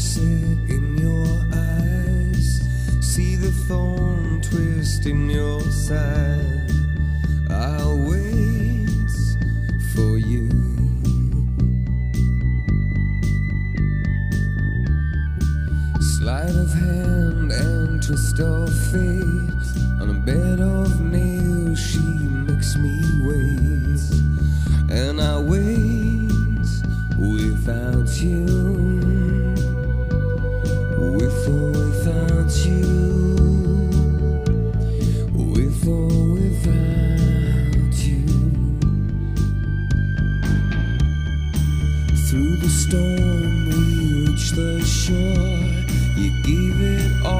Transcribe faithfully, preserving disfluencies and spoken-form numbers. sunset in your eyes, see the thorn twist in your side. I'll wait for you. Sleight of hand and twist of fate, on a bed of nails she makes me wait, and I wait without you, with or without you, with or without you. Through the storm we reach the shore, you give it all.